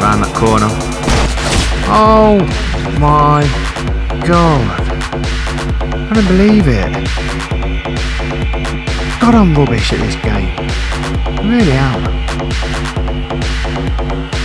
Round that corner. Oh my god. I don't believe it. God, I'm rubbish at this game. I really am.